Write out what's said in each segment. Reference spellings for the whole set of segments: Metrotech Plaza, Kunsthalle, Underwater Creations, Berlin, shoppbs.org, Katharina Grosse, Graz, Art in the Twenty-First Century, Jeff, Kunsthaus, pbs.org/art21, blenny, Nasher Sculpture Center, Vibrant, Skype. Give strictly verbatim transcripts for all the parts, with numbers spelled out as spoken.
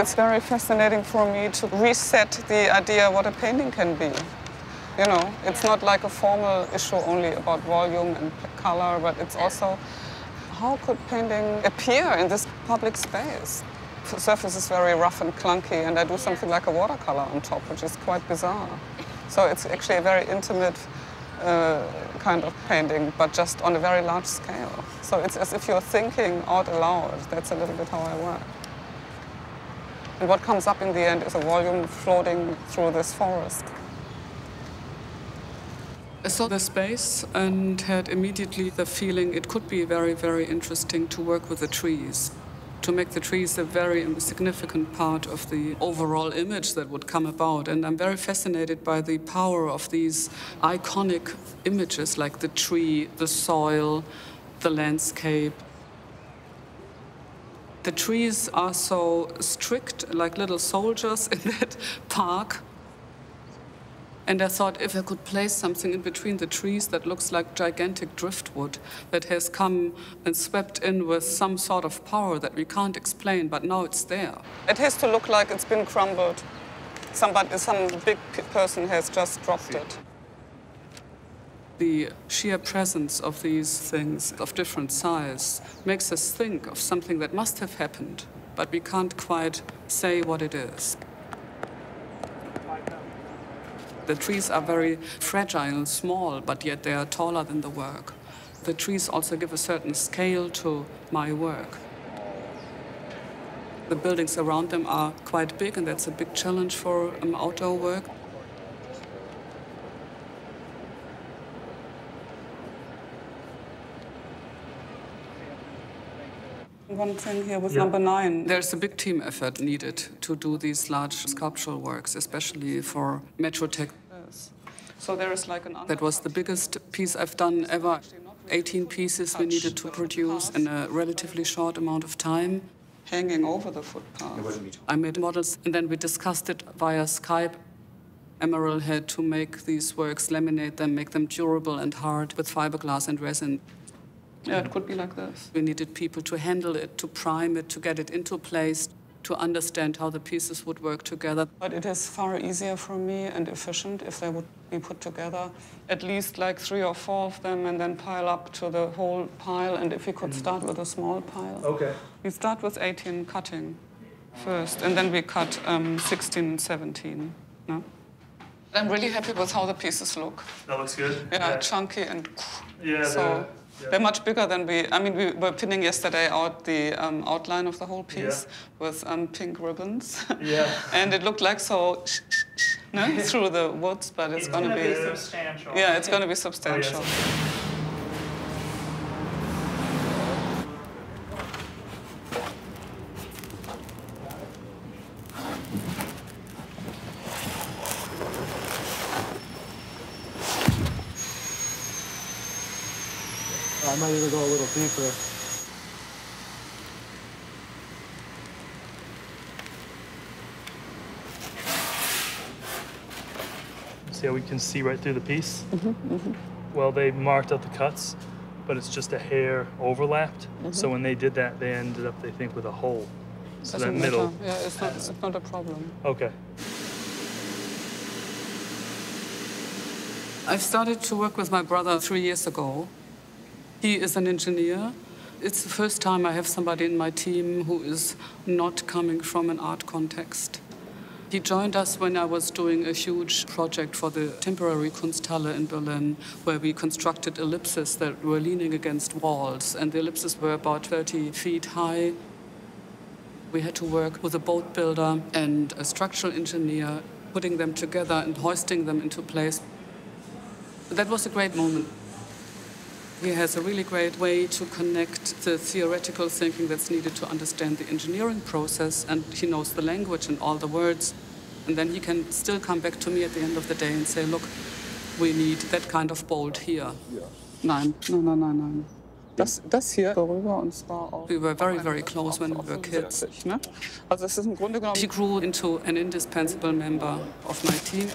it's very fascinating for me to reset the idea what a painting can be. You know, it's not like a formal issue only about volume and color, but it's also how could painting appear in this public space? The surface is very rough and clunky, and I do something like a watercolor on top, which is quite bizarre. So it's actually a very intimate uh, kind of painting, but just on a very large scale. So it's as if you're thinking out aloud. That's a little bit how I work. And what comes up in the end is a volume floating through this forest. I saw the space and had immediately the feeling it could be very, very interesting to work with the trees, to make the trees a very significant part of the overall image that would come about. And I'm very fascinated by the power of these iconic images like the tree, the soil, the landscape. The trees are so strict, like little soldiers in that park. And I thought if I could place something in between the trees that looks like gigantic driftwood that has come and swept in with some sort of power that we can't explain, but now it's there. It has to look like it's been crumbled. Somebody, some big person has just dropped it. The sheer presence of these things of different size makes us think of something that must have happened, but we can't quite say what it is. The trees are very fragile and small, but yet they are taller than the work. The trees also give a certain scale to my work. The buildings around them are quite big, and that's a big challenge for um, outdoor work. One thing here with yeah. number nine. There's a big team effort needed to do these large sculptural works, especially for Metrotech. Yes. So there is like an that was the biggest piece I've done ever. eighteen pieces we needed to produce in a relatively short amount of time. Hanging over the footpath. I made models, and then we discussed it via Skype. Emeril had to make these works, laminate them, make them durable and hard with fiberglass and resin. Yeah, it could be like this. We needed people to handle it, to prime it, to get it into place, to understand how the pieces would work together. But it is far easier for me and efficient if they would be put together, at least like three or four of them, and then pile up to the whole pile. And if we could start with a small pile. Okay. We start with eighteen cutting first, and then we cut um, sixteen and seventeen. No? I'm really happy with how the pieces look. That looks good. Yeah, yeah. Chunky and... Yeah, so, Yep. They're much bigger than we, I mean, we were pinning yesterday out the um, outline of the whole piece yeah. with um, pink ribbons. Yeah. And it looked like so sh sh sh, no? through the woods, but it's, it's going to be, be substantial. Yeah, it's going to be substantial. Oh, yes. I might even go a little deeper. See how we can see right through the piece? Mm-hmm, mm-hmm. Well, they marked out the cuts, but it's just a hair overlapped. Mm-hmm. So when they did that, they ended up, they think, with a hole. So that middle. Yeah, it's not, it's not a problem. Okay. I started to work with my brother three years ago. He is an engineer. It's the first time I have somebody in my team who is not coming from an art context. He joined us when I was doing a huge project for the temporary Kunsthalle in Berlin, where we constructed ellipses that were leaning against walls, and the ellipses were about thirty feet high. We had to work with a boat builder and a structural engineer, putting them together and hoisting them into place. That was a great moment. He has a really great way to connect the theoretical thinking that's needed to understand the engineering process, and he knows the language and all the words. And then he can still come back to me at the end of the day and say, look, we need that kind of bolt here. Yeah. Nein. Nein, nein, nein, nein. Das, das hier. We were very, very close when we were kids. He grew into an indispensable member of my team.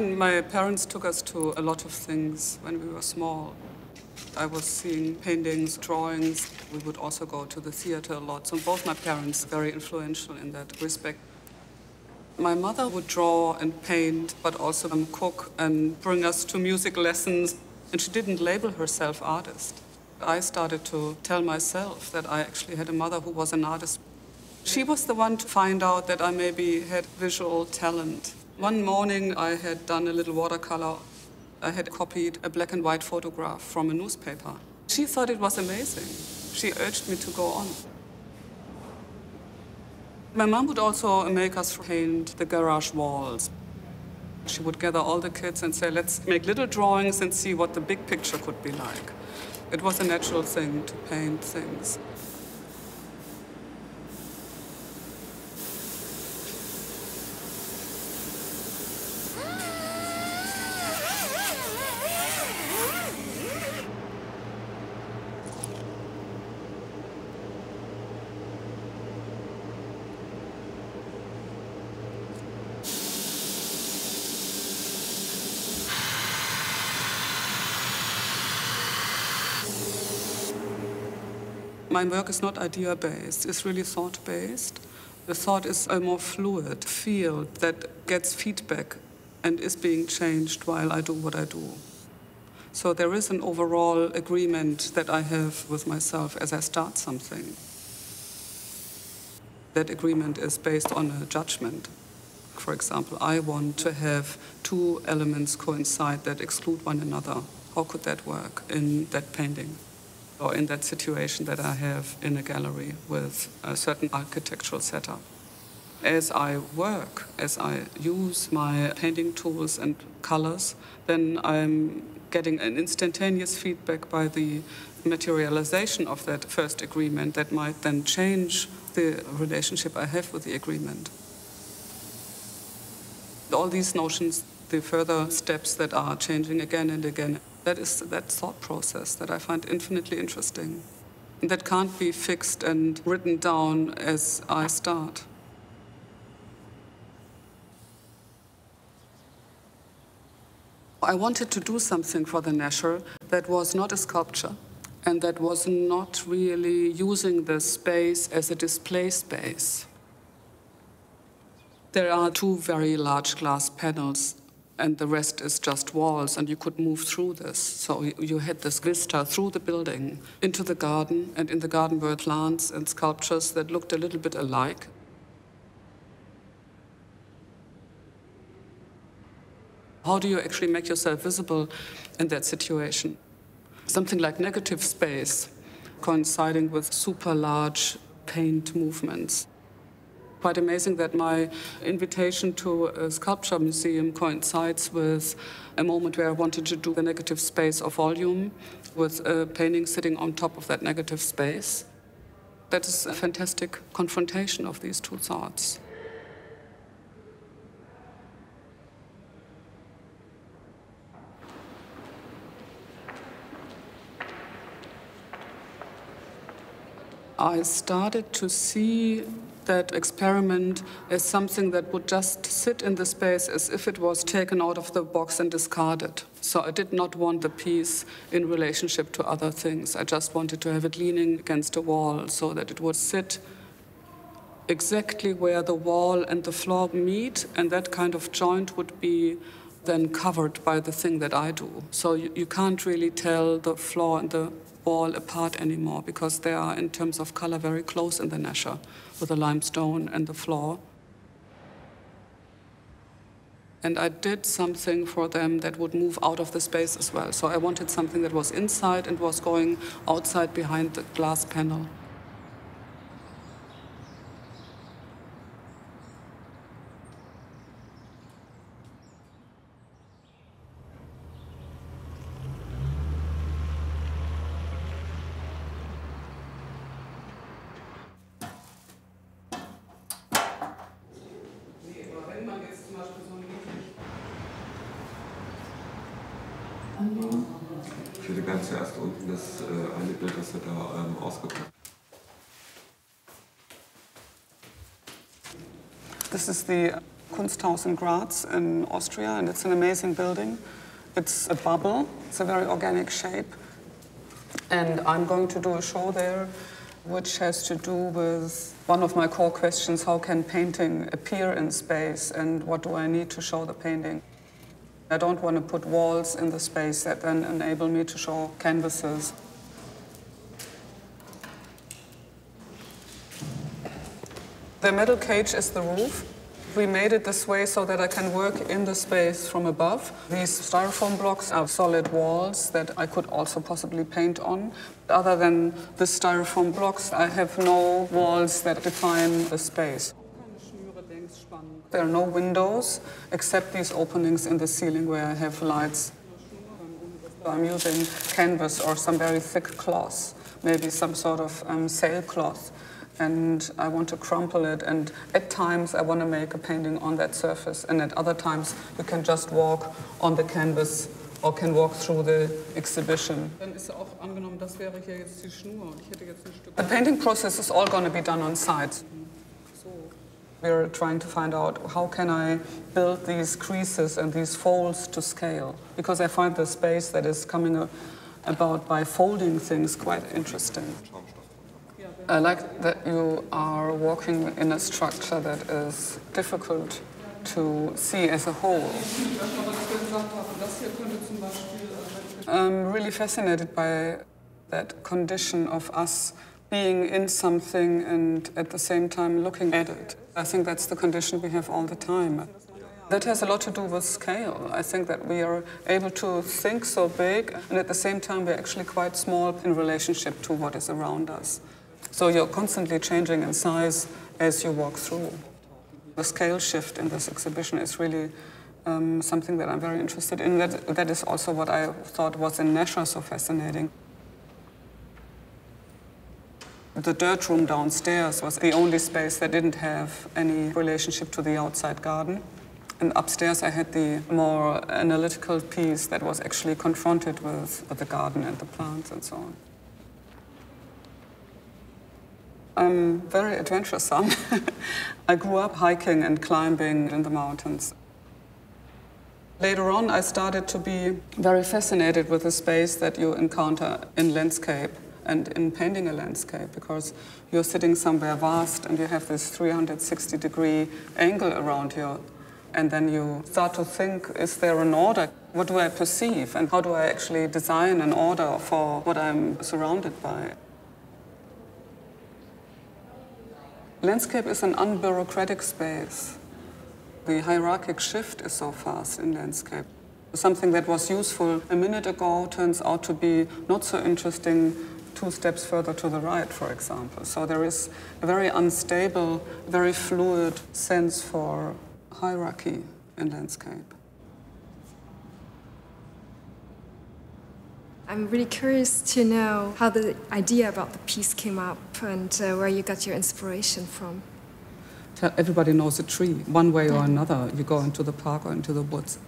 My parents took us to a lot of things when we were small. I was seeing paintings, drawings. We would also go to the theater a lot. So both my parents were very influential in that respect. My mother would draw and paint, but also um, cook and bring us to music lessons. And she didn't label herself artist. I started to tell myself that I actually had a mother who was an artist. She was the one to find out that I maybe had visual talent. One morning I had done a little watercolor. I had copied a black and white photograph from a newspaper. She thought it was amazing. She urged me to go on. My mom would also make us paint the garage walls. She would gather all the kids and say, let's make little drawings and see what the big picture could be like. It was a natural thing to paint things. My work is not idea-based, it's really thought-based. The thought is a more fluid field that gets feedback and is being changed while I do what I do. So there is an overall agreement that I have with myself as I start something. That agreement is based on a judgment. For example, I want to have two elements coincide that exclude one another. How could that work in that painting? Or in that situation that I have in a gallery with a certain architectural setup. As I work, as I use my painting tools and colors, then I'm getting an instantaneous feedback by the materialization of that first agreement that might then change the relationship I have with the agreement. All these notions, the further steps that are changing again and again, that is that thought process that I find infinitely interesting. And that can't be fixed and written down as I start. I wanted to do something for the Nasher that was not a sculpture and that was not really using the space as a display space. There are two very large glass panels and the rest is just walls, and you could move through this. So you had this vista through the building into the garden, and in the garden were plants and sculptures that looked a little bit alike. How do you actually make yourself visible in that situation? Something like negative space coinciding with super large paint movements. Quite amazing that my invitation to a sculpture museum coincides with a moment where I wanted to do the negative space of volume with a painting sitting on top of that negative space. That is a fantastic confrontation of these two thoughts. I started to see that experiment as something that would just sit in the space as if it was taken out of the box and discarded. So I did not want the piece in relationship to other things. I just wanted to have it leaning against a wall so that it would sit exactly where the wall and the floor meet, and that kind of joint would be then covered by the thing that I do. So you, you can't really tell the floor and the wall apart anymore because they are, in terms of color, very close in the Nasher with the limestone and the floor. And I did something for them that would move out of the space as well. So I wanted something that was inside and was going outside behind the glass panel. Ich hätte ganz zuerst unten das äh, eine Bild, das du da ähm, ausgepackt hast. This is the Kunsthaus in Graz in Austria, and it's an amazing building. It's a bubble, it's a very organic shape, and I'm going to do a show there which has to do with one of my core questions: how can painting appear in space, and what do I need to show the painting? I don't want to put walls in the space that then enable me to show canvases. The metal cage is the roof. We made it this way so that I can work in the space from above. These styrofoam blocks are solid walls that I could also possibly paint on. Other than the styrofoam blocks, I have no walls that define the space. There are no windows except these openings in the ceiling where I have lights. I'm using canvas or some very thick cloth, maybe some sort of um, sailcloth, and I want to crumple it, and at times I want to make a painting on that surface, and at other times you can just walk on the canvas or can walk through the exhibition. The painting process is all going to be done on site. We're trying to find out how can I build these creases and these folds to scale, because I find the space that is coming about by folding things quite interesting. I like that you are walking in a structure that is difficult to see as a whole. I'm really fascinated by that condition of us being in something and at the same time looking at it. I think that's the condition we have all the time. That has a lot to do with scale. I think that we are able to think so big, and at the same time we're actually quite small in relationship to what is around us. So you're constantly changing in size as you walk through. The scale shift in this exhibition is really um, something that I'm very interested in. That, that is also what I thought was in Nasher so fascinating. The dirt room downstairs was the only space that didn't have any relationship to the outside garden. And upstairs I had the more analytical piece that was actually confronted with the garden and the plants and so on. I'm very adventuresome. I grew up hiking and climbing in the mountains. Later on I started to be very fascinated with the space that you encounter in landscape and in painting a landscape, because you're sitting somewhere vast and you have this three hundred sixty degree angle around you, and then you start to think, is there an order? What do I perceive, and how do I actually design an order for what I'm surrounded by? Landscape is an unbureaucratic space. The hierarchic shift is so fast in landscape. Something that was useful a minute ago turns out to be not so interesting two steps further to the right, for example. So there is a very unstable, very fluid sense for hierarchy in landscape. I'm really curious to know how the idea about the piece came up and uh, where you got your inspiration from. Everybody knows a tree, one way or another. You go into the park or into the woods.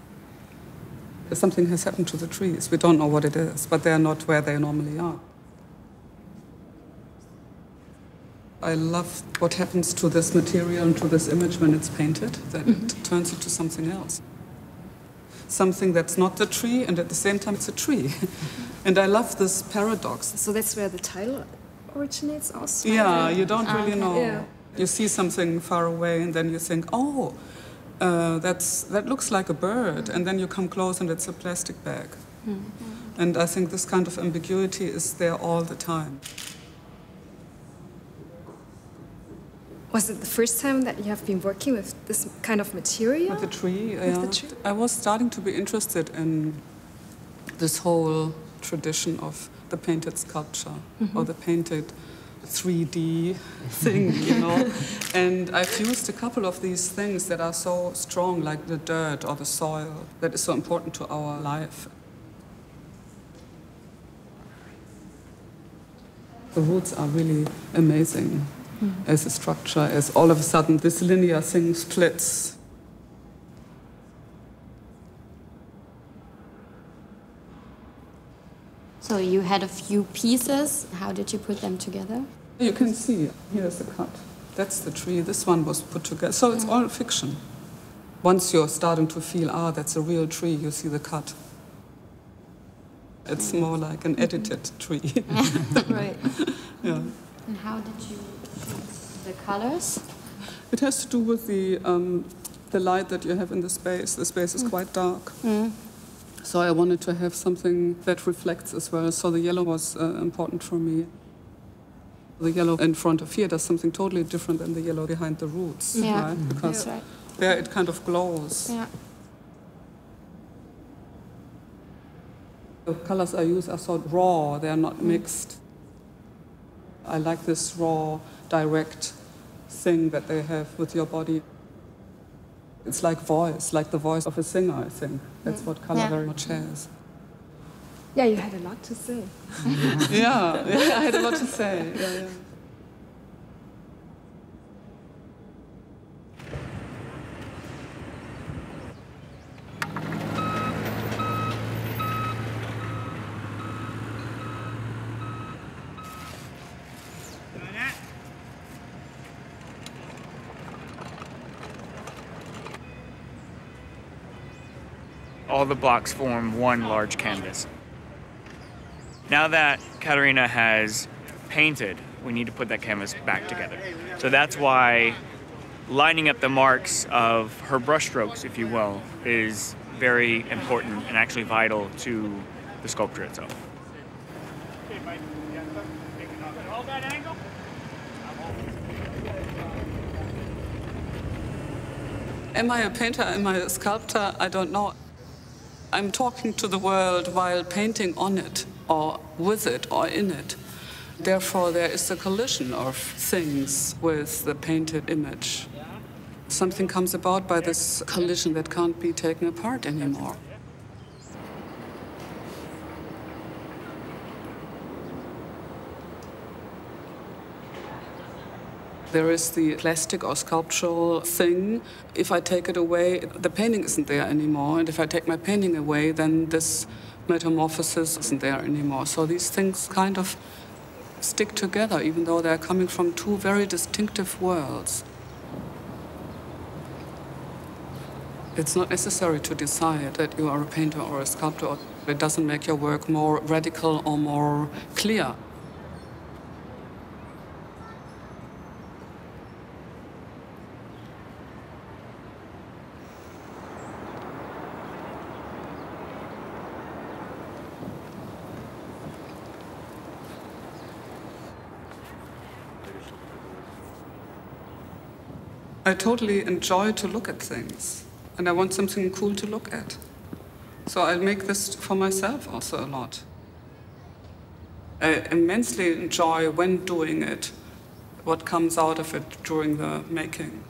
Something has happened to the trees. We don't know what it is, but they're not where they normally are. I love what happens to this material and to this image when it's painted, that mm-hmm. it turns into something else. Something that's not the tree, and at the same time it's a tree. Mm-hmm. And I love this paradox. So that's where the title originates also? Yeah, you don't really um, know. Yeah. You see something far away and then you think, oh, uh, that's, that looks like a bird. Mm-hmm. And then you come close and it's a plastic bag. Mm-hmm. And I think this kind of ambiguity is there all the time. Was it the first time that you have been working with this kind of material? With the tree, yeah. With the tree? I was starting to be interested in this whole tradition of the painted sculpture, mm-hmm. or the painted three D thing, you know. And I fused a couple of these things that are so strong, like the dirt or the soil, that is so important to our life. The woods are really amazing. Mm-hmm. As a structure, as all of a sudden this linear thing splits. So you had a few pieces. How did you put them together? You can see, here's a cut. That's the tree. This one was put together. So it's all fiction. once you're starting to feel, ah, that's a real tree, you see the cut. It's more like an edited tree. Right. Yeah. And how did you choose the colors? It has to do with the, um, the light that you have in the space. The space is mm. quite dark. Mm. So I wanted to have something that reflects as well. So the yellow was uh, important for me. The yellow in front of here does something totally different than the yellow behind the roots. Yeah. Right? Mm. Because yeah. there it kind of glows. Yeah. The colors I use are sort of raw, they are not mixed. I like this raw, direct thing that they have with your body. It's like voice, like the voice of a singer, I think. That's what color yeah. very much has. Yeah, you had a lot to say. yeah. yeah, yeah, I had a lot to say. Yeah, yeah. All the blocks form one large canvas. Now that Katharina has painted, we need to put that canvas back together. So that's why lining up the marks of her brushstrokes, if you will, is very important and actually vital to the sculpture itself. Am I a painter? Am I a sculptor? I don't know. I'm talking to the world while painting on it, or with it, or in it. Therefore, there is a collision of things with the painted image. Something comes about by this collision that can't be taken apart anymore. There is the plastic or sculptural thing. If I take it away, the painting isn't there anymore. And if I take my painting away, then this metamorphosis isn't there anymore. So these things kind of stick together, even though they're coming from two very distinctive worlds. It's not necessary to decide that you are a painter or a sculptor. It doesn't make your work more radical or more clear. I totally enjoy to look at things, and I want something cool to look at. So I make this for myself also a lot. I immensely enjoy when doing it, what comes out of it during the making.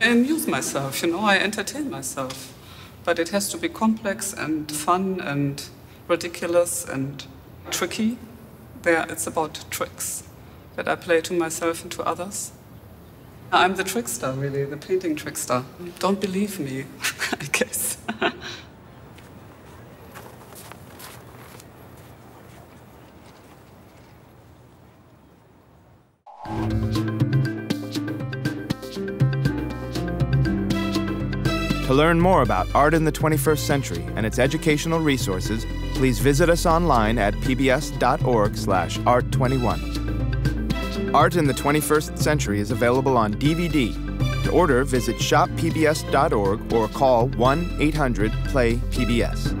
I amuse myself, you know, I entertain myself. But it has to be complex and fun and ridiculous and tricky. There, it's about tricks that I play to myself and to others. I'm the trickster, really, the painting trickster. Don't believe me, I guess. To learn more about Art in the twenty-first Century and its educational resources, please visit us online at p b s dot org slash art twenty-one. Art in the twenty-first Century is available on D V D. To order, visit shop p b s dot org or call one eight hundred play P B S.